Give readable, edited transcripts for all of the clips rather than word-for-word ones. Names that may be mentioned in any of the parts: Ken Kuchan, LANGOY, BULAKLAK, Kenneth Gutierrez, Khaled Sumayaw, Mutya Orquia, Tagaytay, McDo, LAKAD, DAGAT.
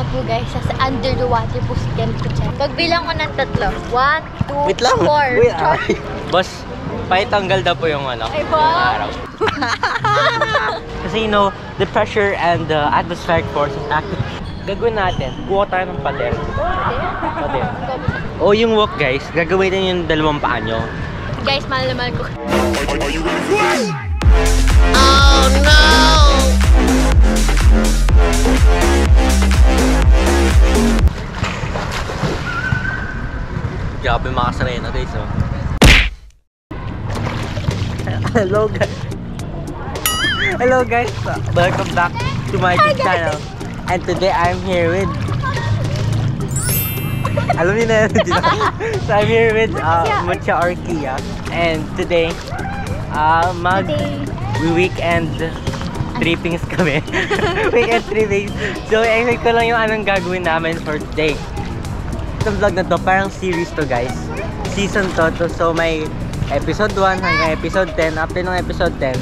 na po guys. Sa under the water po si Ken Kuchan. Pagbilang ko ng tatlo. 1, 2, 4. Boss, paitanggal daw po yung ano. Ay, araw. Kasi you know, the pressure and the atmospheric forces active. Gagawin natin. Buha tayo ng pader. Pader. O yung walk guys, gagawin natin yung dalawang paa nyo. Guys, mahal na mahal ko. Oh no! Grabe mga sarena guys, oh. Hello guys. Hello guys. Welcome back to my YouTube channel. And today I'm here with so I'm here with Mutya Orquia. And today weekend trippings kami. Weekend trippings. So i-explain ko lang yung anong gagawin namin for today. Itong vlog na to, parang series to guys. Season to, so may episode 1 hanggang episode 10. After ng episode 10,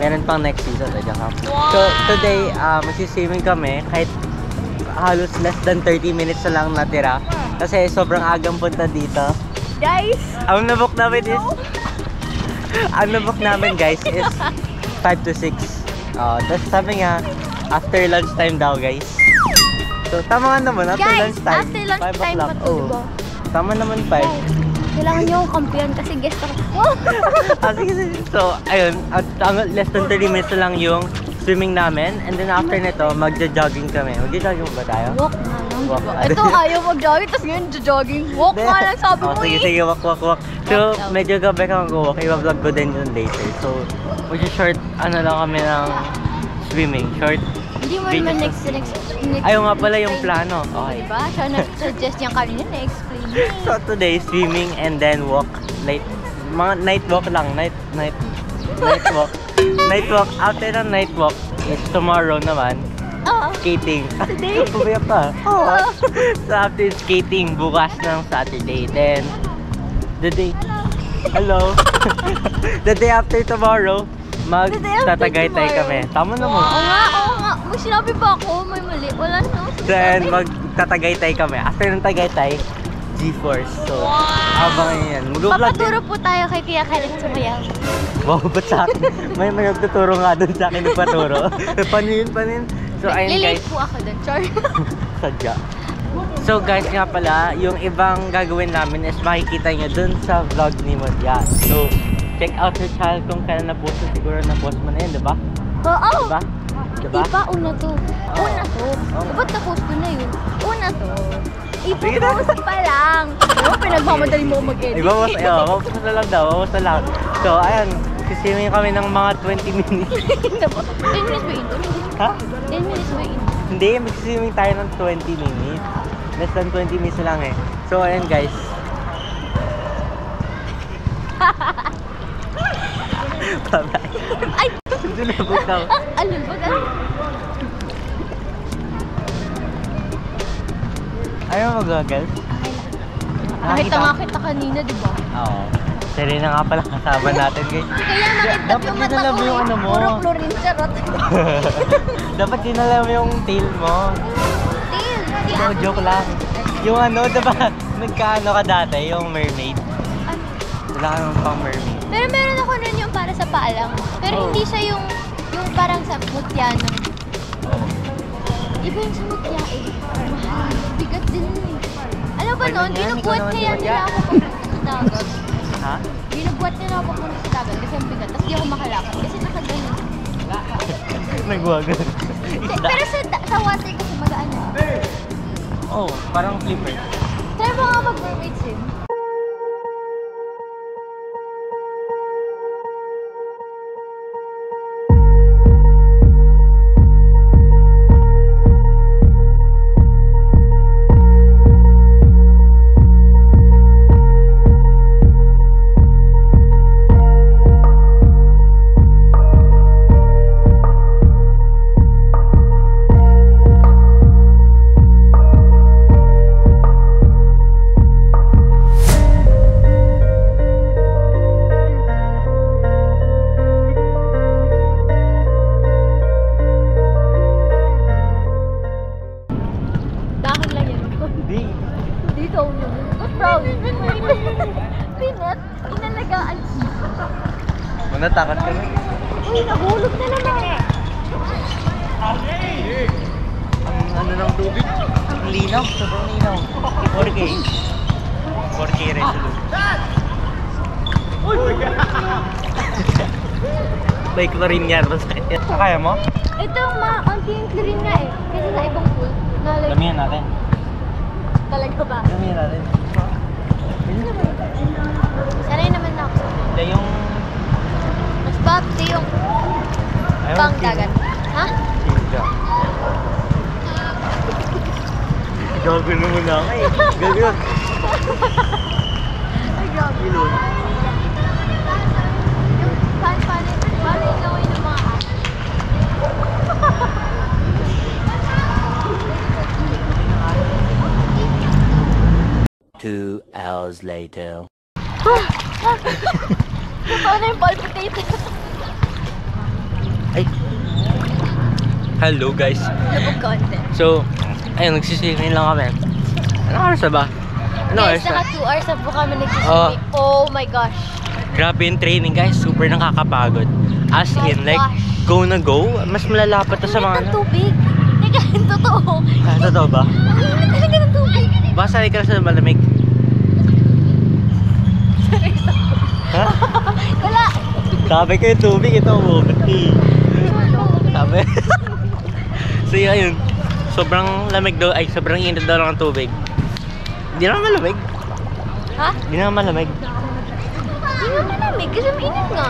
meron pang next season. So today, magsiswimming kami. Kahit halos less than 30 minutes na lang natira. Kasi sobrang agang punta dito. Guys! Ang nabook namin is... Ang nabok namin guys is 5 to 6. Tapos sabi nga, after lunchtime daw guys. So tama nga naman, after guys, lunchtime. After lunchtime pa to, diba? Tama naman 5. Kailangan nyo akong kampiyon kasi guest ako. So ayun, less than 30 minutes lang yung swimming namin. And then after nito, magja-jogging kami. Magja-jogging ba tayo? Walk na lang. Walk, ito ayaw mag-jogging, tapos ngayon jogging. Walk na lang sabi mo eh. Sige, walk. So, medyo gabi ka mag-walk. Iba-vlog ko din yun later. So, mag-short, ano lang kami ng swimming. Short. Hindi mo naman next. Ayaw nga pala yung plano. Okay. Diba? Siya nag-suggest niya kanina na explain. So, today, swimming and then walk. Late. Mga night walk lang. Night walk. Night walk. After ng night walk, it's tomorrow naman. Skating. Today? Kumaya pa. So, after skating, bukas ng Saturday. Then, the day. Hello. The day after tomorrow, magtatagaytay kami. Tama naman. Oo nga. May sinabi ba ako? May mali. Wala na. Then, magtatagaytay kami. After ng tagaytay, G-Force. So, abangan yan. Papaturo po tayo kay Kuya Khaled Sumayaw. Wow, ba't sa akin? May magtuturo nga doon sa akin ng paturo. Panin. So, ayun guys. Lilate po ako doon, Char. Sadya. So guys, nga pala, yung ibang gagawin namin is makikita nyo dun sa vlog ni Mutya. So, check out her channel kung kailan na-post. Siguro na-post mo na yun, diba? Oo! Diba? Una to. Ba't na-post ko na yun? Una to. Ipo-post pa lang. Diba, pinagmamadali mo mag-edit. Diba, mapos na lang daw. Mapos na lang. So, ayan. Sisimin kami ng mga 20 minutes. 10 minutes ba yun? Ha? 10 minutes ba yun? Hindi, magsiswimming tayo ng 20 minutes. Less than 20 minutes lang eh. So, ayan guys. Bye-bye. Ay! Sinunabog ako. Ano ba? Ayaw mag-gagal? Nakita nga kita kanina, di ba? Oo. Serena nga pala kasama natin guys. Kaya nakita yung mata ko. Dapat yung ano mo. Puro chlorine charot. Dapat ginalam yung tail mo. No, joke lang. Yung ano, diba, nagkaano ka dati, yung mermaid. Wala ka naman pang mermaid. Pero meron ako nun yung para sa paa lang. Pero hindi siya yung parang sa Mutiano. Iba yung sa Mutya eh. Mahal, bigat din eh. Alam ba nun, binubuhat kaya nila ako papunta sa dagat. Ha? Binubuhat nila ako papunta sa dagat kasi ang bigat. Tapos di ako makalakad kasi nakagaling. Nagwagan. Pero sa water kasi magaan na. Oh, parang flipper. Try mo nga mag-mermaid swim. Natakot ka na? Uy, nahulog na naman eh. Ang ano ng tubig? Ang linaw, sobrang linaw. 4K. 4K resolution. Uy! May chlorine nga ito sa kanya. Kaya mo? Ito, konti yung chlorine nga eh. Kasi sa ibang pool. Lamihan natin. Talaga ba? Lamihan natin. Sanay naman na ako. Hindi, yung... Mas babti yung... Pang dagat. Ha? Sinja. Gago naman ako eh. Gago. Ay, gago. Two hours later. Hello guys. So, ayun, nagsisingin lang kami. Ano oras na ba? Ano guys, naka 2 hours na po kami nagsisingin. Oh my gosh. Grabe yung training guys. Super nakakapagod. As in, like, go na go. Mas malalapat na sa mga... tubig. Teka, totoo. Totoo ba? Ang talaga ng tubig. Basta ka sa malamig. Ha? Wala! Sabi ko yung tubig, ito umuwi. Sabi. So yun, sobrang lamig daw, ay sobrang init daw ng tubig. Hindi naman malamig. Ha? Hindi naman malamig. Hindi naman malamig kasi mainit nga.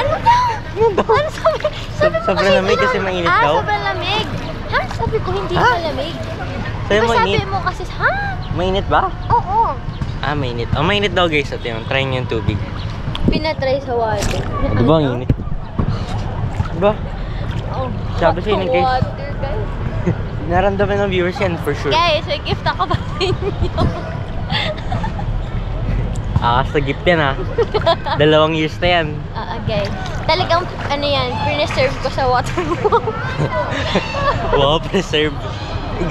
Ano daw? Ano sabi? Sobrang lamig kasi mainit daw? Ah, sobrang lamig. Ha? Sabi ko hindi malamig. Sabi mo kasi, ha? Mainit ba? Oo. Ah, mainit. Oh, mainit daw guys. At yun, try nyo yung tubig. Pinatry sa water. Diba ang init? Diba? Oh, sabi sa inyo guys. Water, guys. Naramdaman ng viewers yan for sure. Guys, may gift ako ba sa inyo? Ah, sa gift yan ha. 2 years na yan. Okay. Talagang ano yan, preserve ko sa water mo. Wow, preserve.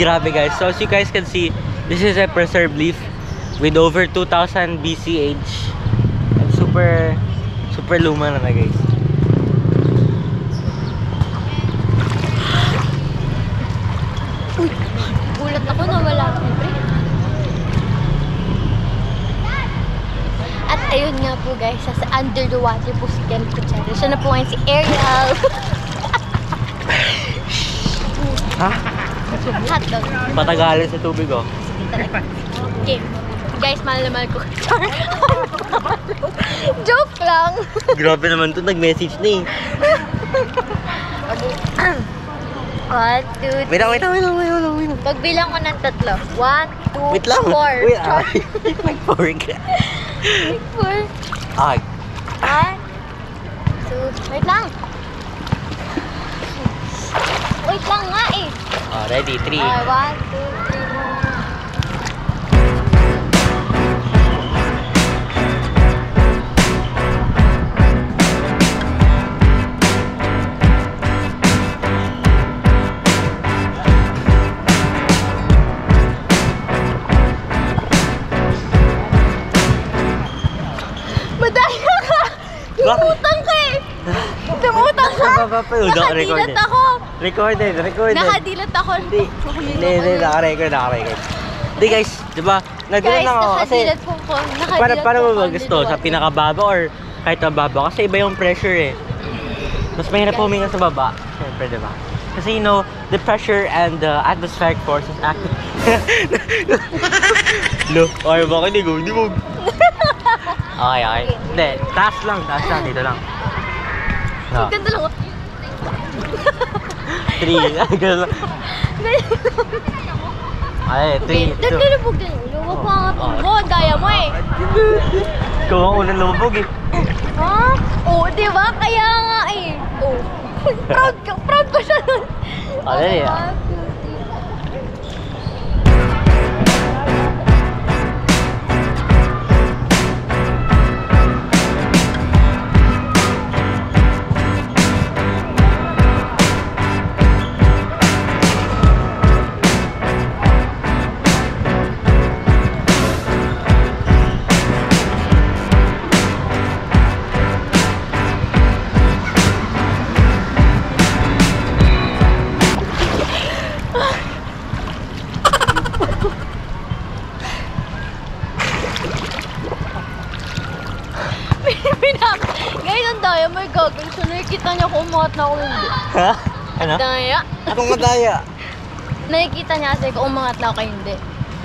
Grabe guys. So as you guys can see, this is a preserved leaf. With over 2,000 BCH. And super luma na guys. Uy! Gulat ako na wala akong break. At ayun nga po guys, sa under the water po si Ken Kuchero. Siya na po ngayon si Ariel. Ha? Hotdog. Patagalan sa tubig oh. Okay. Guys, mahal na mahal ko. Joke lang. Grabe naman ito. Nag-message na eh. Okay. 1, 2, 3. Wait lang. Pagbilang ko ng 3. 1, 2, 4. Wait lang. Mag-4 ka. Mag-4. Okay. 1, 2. Wait lang nga eh. Ready? 3. 1, 2, 3. Nakadilat ako! Recorded! Nakadilat ako! Hindi, nakarecord. Hindi guys, diba? Nagdilat ako kasi... Guys, nakadilat po ko. Paano mo gusto? Sa pinakababa or kahit mababa? Kasi iba yung pressure eh. Mas mahirap huminga sa baba. Siyempre, diba? Kasi you know, the pressure and the atmospheric forces act... Look, ayaw ba kayo nigog? Okay. Hindi, taas lang. Dito lang. Ang ganda lang ako. 3, 2. Lumubog din. Lumubog pa nga po. Gaya mo eh. Ikaw ang unang lumubog eh. Ha? Oo, diba? Kaya nga eh. Oo. Proud ko siya nun. Ano niya? umuot na ako hindi. Ha? Ano? Daya. Anong madaya? Nakikita niya kasi kung umangat na ako hindi.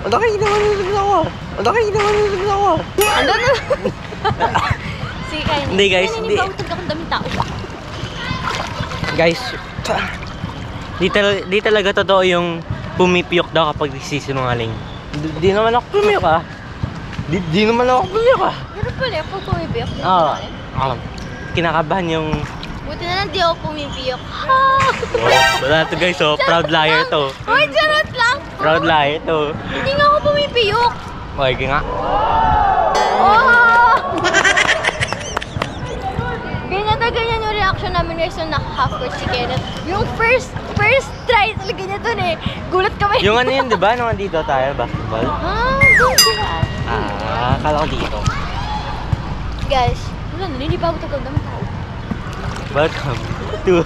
Wala kayo naman nilibig ako. Wala kayo naman nilibig ako. Ano na? Sige kayo. Hindi guys, hindi. Naninig akong daming tao. Guys, di talaga totoo yung pumipiyok daw kapag nagsisinungaling. Di naman ako pumiyok ah. Di naman ako pumiyok ah. Pero pala, pag pumipiyok, di naman ako pumiyok. Kinakabahan yung... Buti na lang di ako pumipiyok. Wala to guys, so proud liar to. Ay, charot lang! Proud liar to. Hindi nga ako pumipiyok. Okay nga. Oh! Ganyan na ganyan yung reaction namin guys nung naka-half-court si Kenneth. Yung first try talaga niya dun eh. Gulat kami. Yung ano yun, di ba? Nung andito tayo, basketball? Ah, doon sila. Ah, akala ko dito. Guys, wala na, nilibago tagal naman tao. Welcome to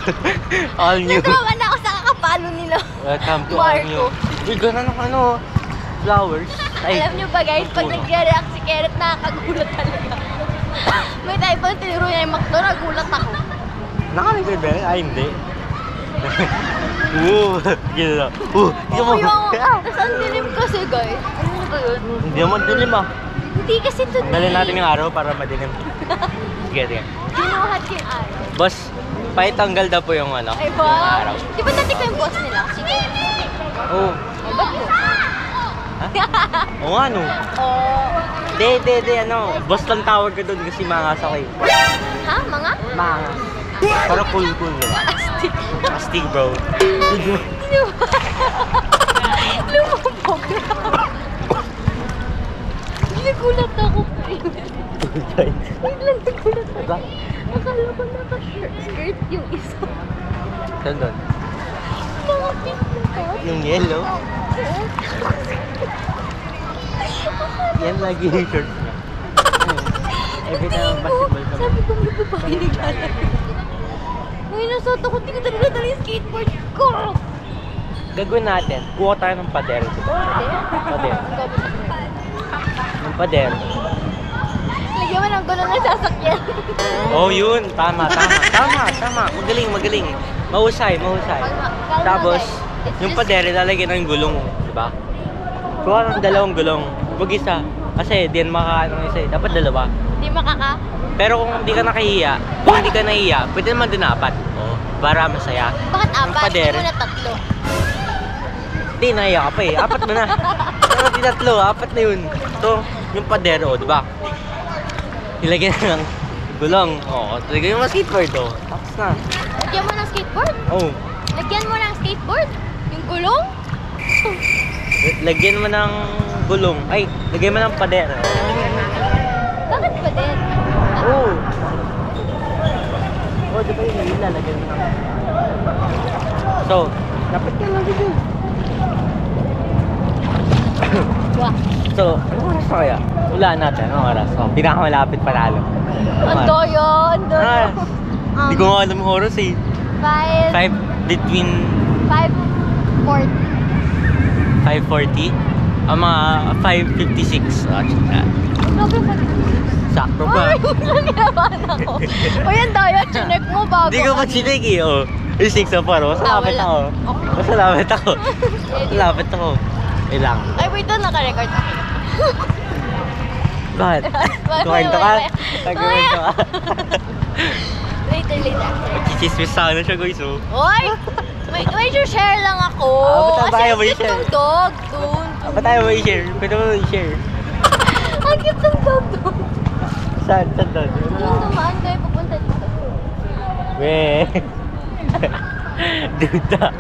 all new. Nagawa na ako sa kakapalo nila. Welcome to all new. Uy, gano'n ang ano, flowers. Alam nyo ba guys, pag nag-react si Kenneth, nakakagulat talaga. May tayo pang tinuro niya yung McDo, nagulat ako. Nakalig ba yun? Ay, hindi. Gano'n na. Hindi mo. Tapos ang dilim kasi guys. Ano na ba yun? Hindi naman dilim ah. Hindi kasi ito dilim. Dalhin natin yung araw para madilim. Sige, sige. Ginuhat ko yung araw. Boss, paitanggal daw po yung ano. Ay, ba? Di ba dati ko yung boss nila? Sige. Oo. Ay, ba't mo? Ha? Oo nga, no? Oo. Hindi, ano. Boss lang tawag ko doon kasi mangas ako eh. Ha? Mga? Mangas. Parang cool nila. Astig. Astig, bro. Lumabog na ako. Nagulat ako. Wait lang, nagulat ako. Akala ko naka-skirt yung isa. Saan doon? Mga pink na to. Yung yellow? Yan lagi yung shirt niya. Every time ang basketball kami. Sabi ko mga babae na gano'n. Ngayon ang soto ko, hindi ko talaga dala yung skateboard ko. Gagawin natin, kuha tayo ng pader. Pader? Ng pader. Lagyan mo ng gulong na sasakyan. Oh yun, tama. Magaling. Mahusay. Tapos, yung padere lalagyan ng gulong, di ba? Kuha ng dalawang gulong. Huwag isa. Kasi di yan makaka ng isa. Dapat dalawa. Hindi makaka? Pero kung hindi ka nakahiya, pwede naman din apat. Oo. Para masaya. Bakit apat? Hindi mo na tatlo. Hindi, nahiya ka pa eh. Apat mo na. Pero di tatlo, apat na yun. Ito, yung padere, o, di ba? Nilagyan na ng gulong. Oo, nilagyan mo ng skateboard o. Tapos na. Lagyan mo ng skateboard? Oo. Lagyan mo ng skateboard? Yung gulong? Lagyan mo ng gulong. Ay, lagyan mo ng pader. Bakit pader? Oo. Oo, di ba yung nilalagyan mo ng... So, dapat ka lang dito. So, anong oras kaya? Ulaan natin, anong oras? So, pinakamalapit panalo. Andoyo! Hindi ko nga alam yung oras eh. 5:40. Ang mga 5:56. Sakto ba? Ay, huwag lang nilaban ako. O yan daw, yung chinek mo bago. Hindi ko pa chinek eh, o. Yung 6 na paro, masalapit ako. Ilang. Ay, wait doon, naka-record ako. Bakit? Kukwento ka? Later. Nagchichismis sa ano siya guys oh. Oy! May share lang ako. Kasi ang cute ng dog doon. Ba't tayo may share? Pwede mo may share. Ang cute ng dog doon. Saan doon? Yung tumaan kayo papunta dito. Weh. Dudak.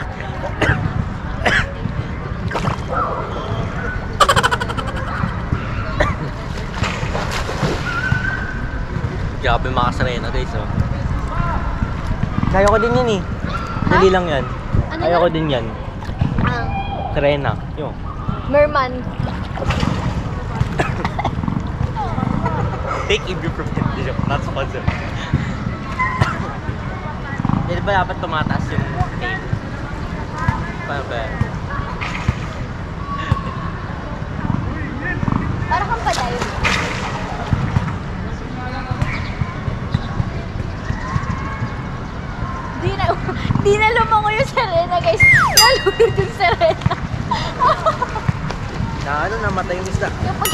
Grabe makasarena guys oh. Kaya ko din yan eh. Dali lang yan. Ano kaya ko din yan. Serena. Yung. Merman. Take a view from it. Not sponsored. Hindi ba dapat tumataas yung tape? Paano ba? Para kang padayo. Hindi na lumango yung sirena, guys. Nalulog yung sirena. Ano, namatay yung isda. Dapat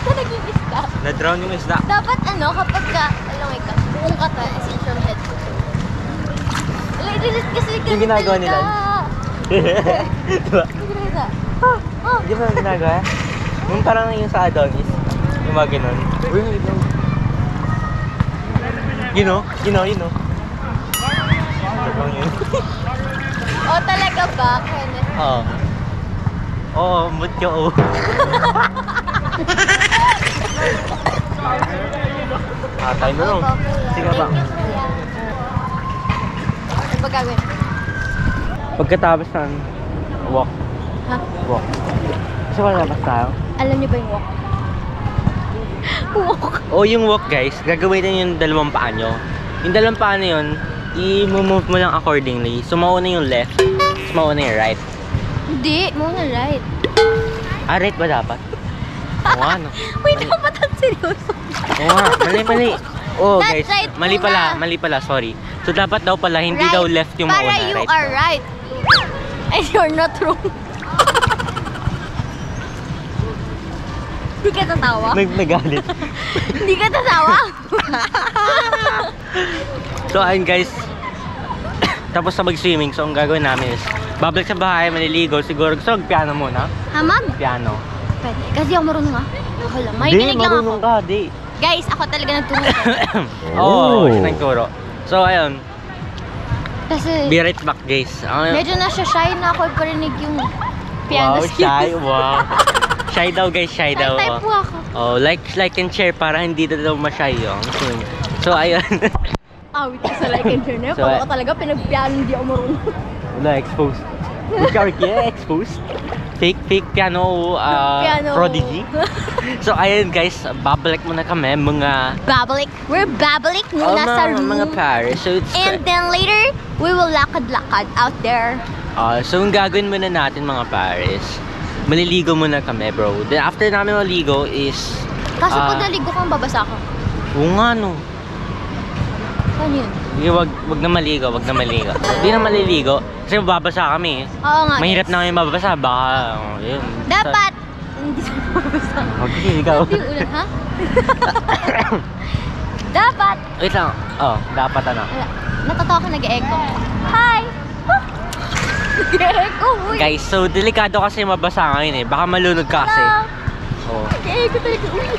ka naging isda. Na-drown yung isda. Dapat ano, kapag ka, alam ka, buong ka ta, as in your head. Wala, i-release kasi yung ginagawa nila. Diba? Hindi ba yung ginagawa? Yung parang yung sa Adonis. Yung mga ganun. Uy, Gino. O, talaga ba? Oo. Oo, Mutya O. Atay na lang. Sige ba? Ano ba gagawin? Pagkatapos ng walk. Ha? Walk. Kasi wala labas tayo. Alam niyo ba yung walk? Walk? Oo, yung walk guys. Gagawin na yung dalawang paa nyo. Yung dalawang paa na yun, i-move mo lang accordingly. So, mauna yung left, so mauna yung right. Hindi, mauna right. Ah, right ba dapat? Oo, ano? Wait, dapat ang seryoso. Oo nga, mali. Oo, guys, right mali pala, sorry. So, dapat daw pala, hindi right. Daw left yung mauna. Para you right are daw. Right. And you're not wrong. Hindi ka tatawa? Nagalit. Hindi ka tatawa? So ayun guys, tapos na mag-swimming. So ang gagawin namin is babalik sa bahay, maniligo, siguro gusto mag-piano muna. Hamag? Piano. Pwede, kasi ako marunong ha? Ako lang, makikinig lang ako. Ka, di. Guys, ako talaga nagturo. Oo, siya nagturo. So ayun. Kasi, be right back guys. Medyo nasya-shy na ako parinig yung piano skills. Wow, shy, wow. Shy daw guys, shy daw. Type po ako. Oh, like and share para hindi daw ma-shy yung swimming. So ayun. Awit ko sa like and share na yun. So, pag ako talaga pinagpiano, hindi ako marunong. Wala, exposed. Mutya Orquia, exposed. Fake piano, piano prodigy. So ayun guys, babalik muna kami, mga... Babalik? We're babalik muna sa room. Mga Paris. So, and then later, we will lakad-lakad out there. So yung gagawin muna natin mga Paris, maliligo muna kami bro. Then after namin maligo is... Kaso pag naligo kang babasa ka. Oo nga no. Ano yun? Hindi, wag na maligo. Hindi na maliligo. Kasi mababasa kami. Oo nga. Mahirap na kami mababasa. Baka, yun. Dapat! Hindi na mababasa. Okay, ikaw. Hindi ulan, ha? Dapat! Wait lang. Oo, dapat ano. Natatawa ka nag-e-echo. Hi! Nag-e-echo, uy. Guys, so delikado kasi mababasa ngayon eh. Baka malunod ka kasi. Hello! Nag-e-echo talaga, uy.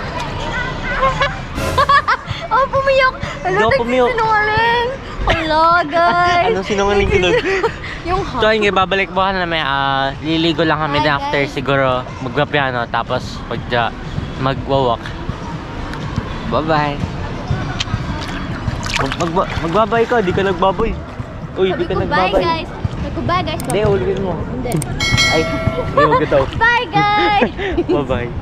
Oh, pumiyok! Hello, nagsisinungaling! Hello, guys! Anong sinungaling kilog? Yung hot. So, yung babalik baka namin, liligo lang kami na after siguro magpa-piano, tapos mag-walk. Bye-bye! Magbaboy ka, di ka nagbaboy. Uy, di ka nagbaboy. Bye, guys! Nag-bye, guys! Hindi, ulitin mo. Hindi. Ay, hindi mo gitaw. Bye, guys! Bye-bye!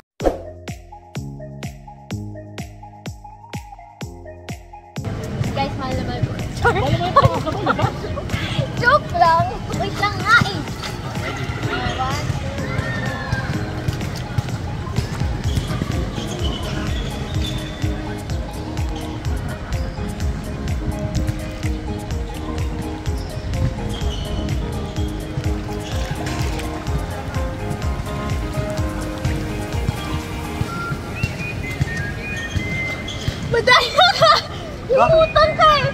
Joke lang! Wait lang nga eh! Madaya ka! Imutan ka eh!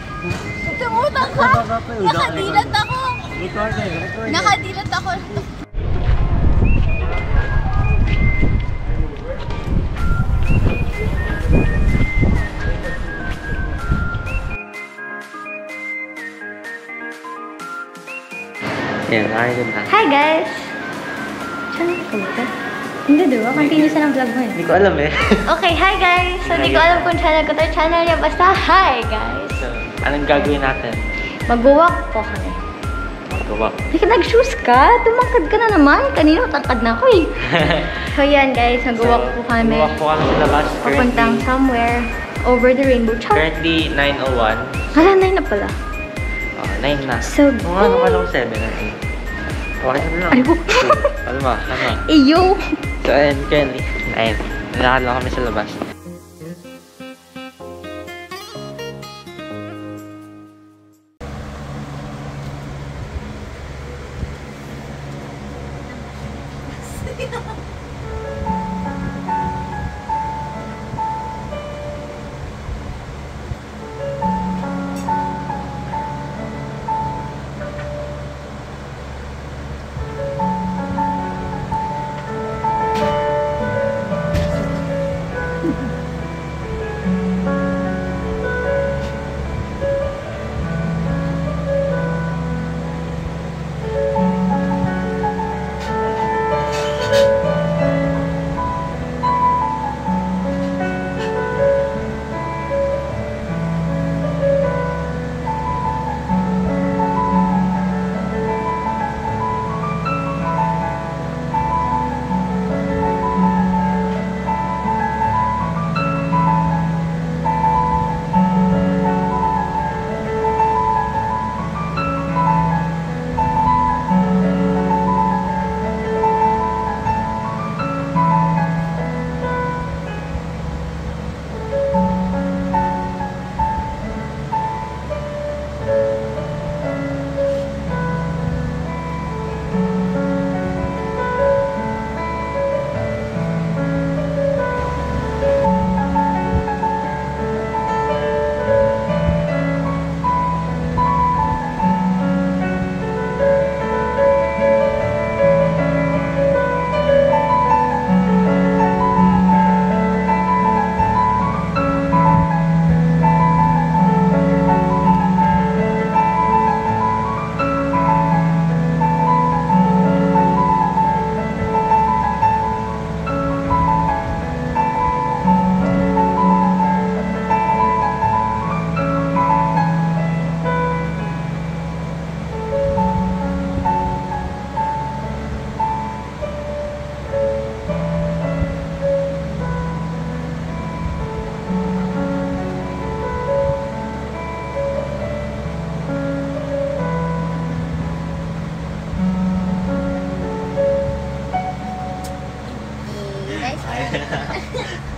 Tumutan ka! Nakadilat ako! Nakadilat ako! Hi guys! Saan na nagpunta? Hindi diba? Continue siya ng vlog mo eh. Hindi ko alam eh. Okay, hi guys! So hindi ko alam kung channel ko to channel niya. Basta hi guys! Anong gagawin natin? Mag-walk po kami. Mag-walk? Teka, nag-shoes ka? Tumakad ka na naman. Kanina, tatad na ako eh. So yan guys, mag-walk po kami. Mag-walk po kami sa labas. Papuntang somewhere over the rainbow. Chow. Currently, 9:01. Wala, 9 na pala. Oo, 9 na. So, kung ano pala ko 7 na eh. Wala ka na. Ay, buka. Kalma, kalma. Iyo! So ayun, currently, 9. Nalakad lang kami sa labas. guys.